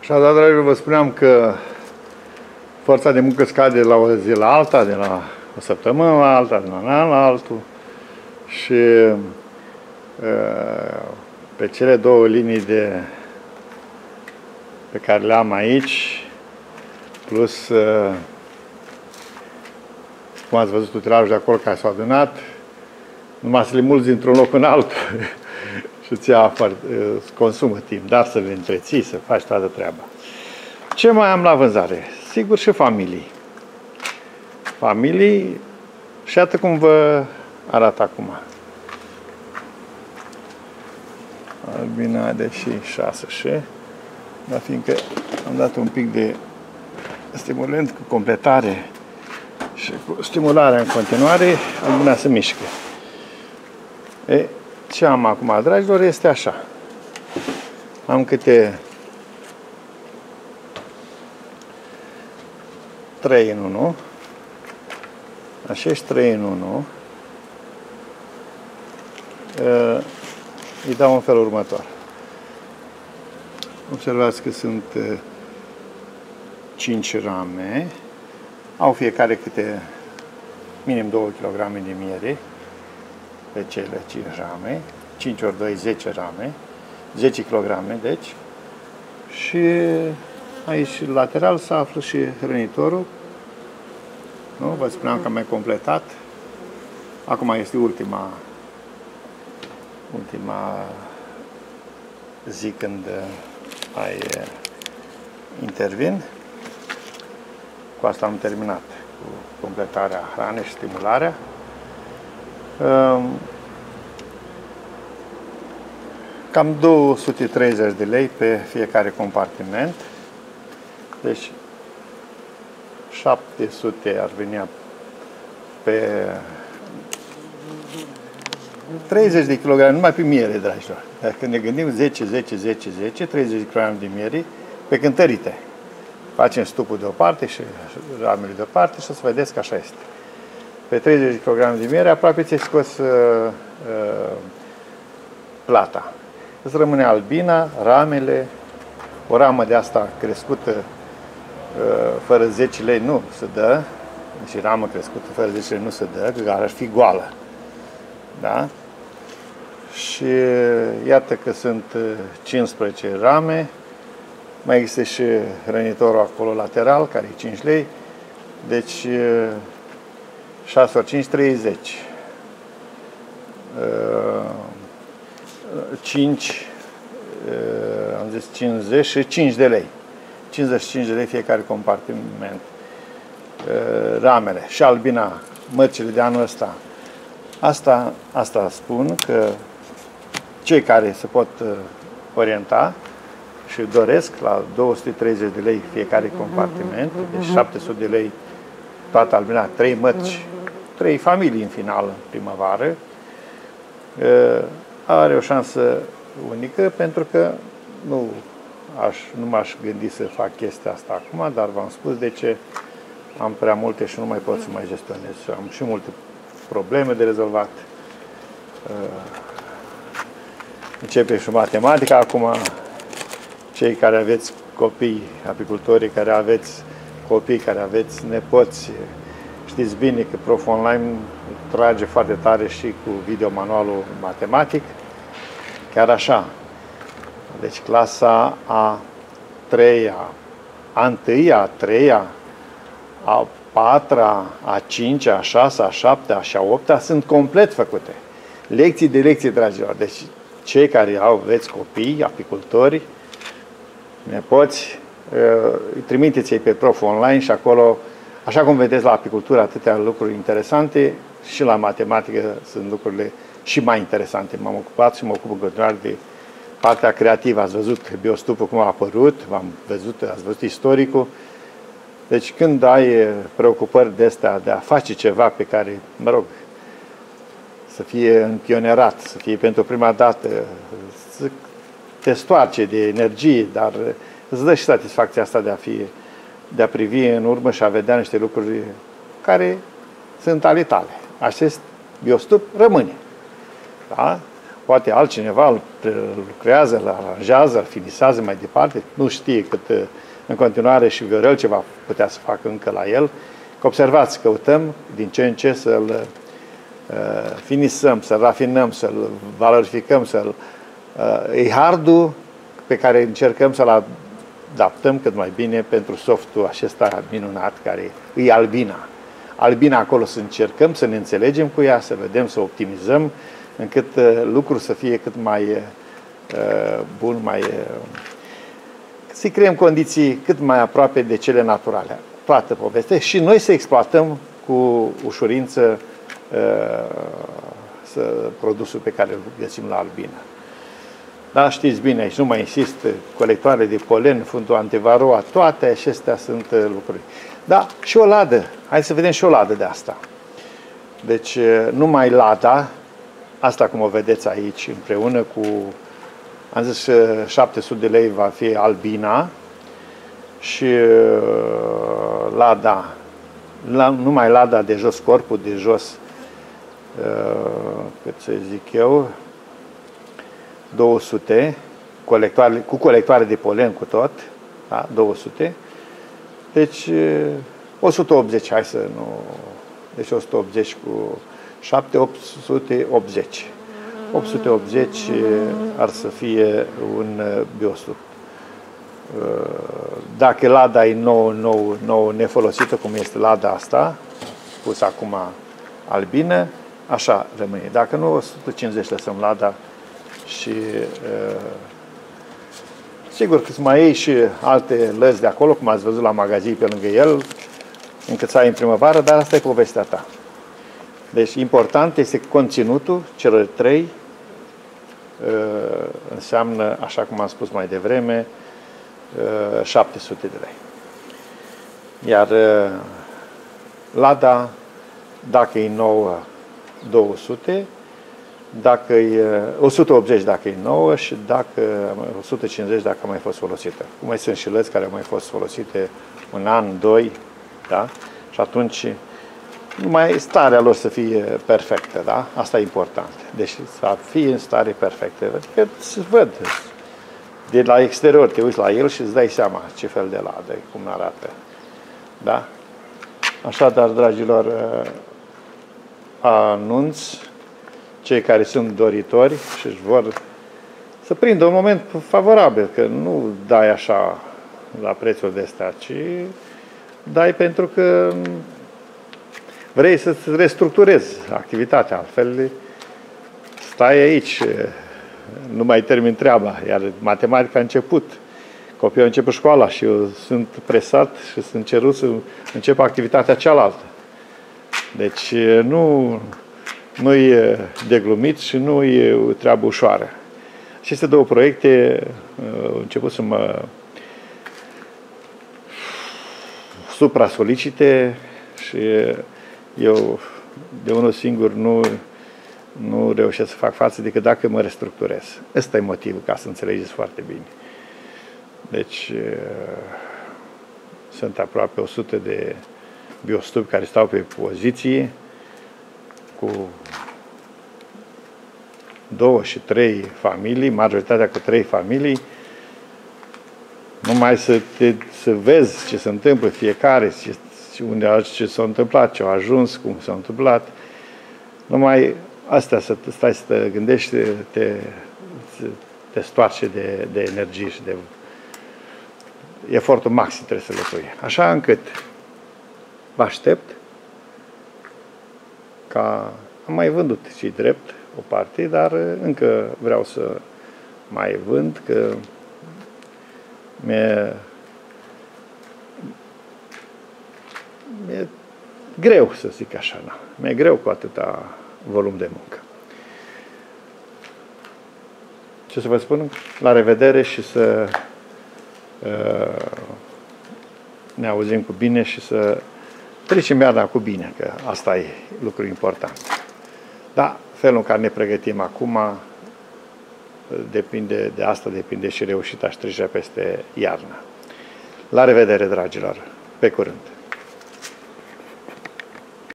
Așadar, dragilor, vă spuneam că forța de muncă scade la o zi la alta, de la o săptămână la alta, de la un an la altul. Și pe cele două linii pe care le am aici, plus, cum ați văzut, utilajul de acolo care s-a adunat, numai să le mulți dintr-un loc în altul și îți consumă timp, dar să le întreții, să faci toată treaba. Ce mai am la vânzare? Sigur și familii. Familii și atât cum vă arată acum. Albina, deși 6 și, dar fiindcă am dat un pic de stimulant cu completare și cu stimularea în continuare, albina se mișcă. E, ce am acum, dragilor, este așa. Am câte 3 în 1. Așești 3 în 1. Îi dau în felul următor. Observați că sunt 5 rame. Au fiecare câte minim 2 kg de miere pe cele 5 rame. 5 ori 2, 10 rame. 10 kg, deci. Și aici, lateral, se află și hrănitorul. Nu? Vă spuneam că am mai completat. Acum este ultima zi când mai intervin. Cu asta am terminat, cu completarea hranei și stimularea. Cam 230 de lei pe fiecare compartiment. Deci 700 ar veni pe 30 de kilograme, numai pe miere, dragilor. Dar când ne gândim 10, 10, 10, 10, 30 de kilograme de miere pe cântărite. Facem stupul deoparte și ramele deoparte și o să vedeți că așa este. Pe 30 de kilograme de miere aproape ți-ai scos plata. Îți rămâne albina, ramele, o ramă de asta crescută fără 10 lei nu se dă, și ramă crescută fără 10 lei nu se dă, că ar fi goală. Da? Și iată că sunt 15 rame, mai există și hrănitorul acolo lateral, care e 5 lei, deci 6 ori 5, 30. 5, am zis 55 de lei. 55 de lei fiecare compartiment. Ramele și albina, mărcile de anul ăsta. Asta spun că cei care se pot orienta și doresc la 230 de lei fiecare compartiment, deci 700 de lei toată albina, 3 mărci, 3 familii în final, în primăvară, are o șansă unică, pentru că nu m-aș gândi să fac chestia asta acum, dar v-am spus de ce am prea multe și nu mai pot să mai gestionez. Am și multe probleme de rezolvat. Începe și matematica acum. Cei care aveți copii, apicultorii care aveți copii, care aveți nepoți, știți bine că Prof Online trage foarte tare și cu videomanualul matematic. Chiar așa. Deci clasa a 3-a, a 1-a, a 3-a, a 4-a, a 5-a, a 6-a, a 7-a și a 8-a sunt complet făcute. Lecții de lecții, dragilor. Deci cei care aveți copii, apicultori, nepoți, trimiteți-i pe Prof Online și acolo, așa cum vedeți la apicultură, atâtea lucruri interesante, și la matematică sunt lucrurile și mai interesante. M-am ocupat și mă ocup în continuare de partea creativă. Ați văzut Biostupul cum a apărut, ați văzut istoricul. Deci când ai preocupări de astea, de a face ceva pe care, mă rog, să fie împionerat, să fie pentru prima dată, să te stoarce de energie, dar îți dă și satisfacția asta de a privi în urmă și a vedea niște lucruri care sunt ale tale. Acest Biostup rămâne. Da? poate altcineva îl lucrează, îl aranjează, îl finisează mai departe, nu știe cât în continuare și Viorel ce va putea să facă încă la el. Că observați, căutăm din ce în ce să-l finisăm, să-l rafinăm, să-l valorificăm, să-l... E hardul pe care încercăm să-l adaptăm cât mai bine pentru softul acesta minunat care e albina. Albina acolo să încercăm să ne înțelegem cu ea, să vedem, să optimizăm, încât lucrul să fie cât mai bun, mai... să-i creăm condiții cât mai aproape de cele naturale. Toată povestea și noi să exploatăm cu ușurință produsul pe care îl găsim la albină. Da, știți bine, aici nu mai insist, colectoare de polen, fundul antivaroa, toate acestea sunt lucruri. Da, și o ladă. Hai să vedem și o ladă de asta. Deci, numai lada, asta cum o vedeți aici, împreună cu, am zis, 700 de lei va fi albina și lada, numai lada de jos, corpul de jos, cât să zic eu, 200, cu colectoare de polen cu tot, da? 200, deci 180, hai să nu, deci 180 cu 7, 880. 880 ar să fie un Biostup. Dacă lada e nouă nefolosită, cum este lada asta, pusă acum albină, așa rămâne. Dacă nu, 150 lăsăm lada și sigur că mai iei și alte lăzi de acolo, cum ați văzut la magazii pe lângă el, încât să ai în primăvară, dar asta e povestea ta. Deci important este conținutul celor trei, înseamnă, așa cum am spus mai devreme, 700 de lei. Iar lada, dacă e nouă, 200, dacă e 180 dacă e nouă și dacă 150 dacă a mai fost folosită. Mai sunt și lăzi care au mai fost folosite un an, doi, da? Și atunci numai starea lor să fie perfectă, da? Asta e important. Deci să fie în stare perfectă. Că se văd. De la exterior te uiți la el și îți dai seama ce fel de ladă, cum arată. Da? Așadar, dragilor, anunț cei care sunt doritori și își vor să prindă un moment favorabil, că nu dai așa la prețul de astea, ci dai pentru că vrei să-ți restructurezi activitatea, altfel stai aici, nu mai termin treaba, iar matematica a început, copiii au început școala și eu sunt presat și sunt cerut să încep activitatea cealaltă. Deci nu-i deglumit și nu-i o treabă ușoară. Aceste două proiecte au început să mă supra-solicite și eu de unul singur nu reușesc să fac față decât dacă mă restructurez. Ăsta e motivul, ca să înțelegeți foarte bine. Deci sunt aproape 100 de Biostup care stau pe poziție cu 2 și 3 familii, majoritatea cu 3 familii. Numai să vezi ce se întâmplă fiecare, ce s-a întâmplat, ce a ajuns, cum s-a întâmplat. Numai astea, să stai să te gândești, te stoarce de energie și de efortul maxim trebuie să le pui. Așa încât vă aștept ca... Am mai vândut, și drept, o parte, dar încă vreau să mai vând, că mi-e greu, să zic așa, da. Mi-e greu cu atâta volum de muncă. Ce să vă spun? La revedere și să ne auzim cu bine și să trecem iarna cu bine, că asta e lucru important. Da, felul în care ne pregătim acum depinde, de asta depinde și reușita și trecerea peste iarnă. La revedere, dragilor! Pe curând!